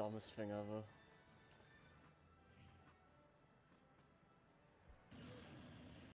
dumbest thing ever.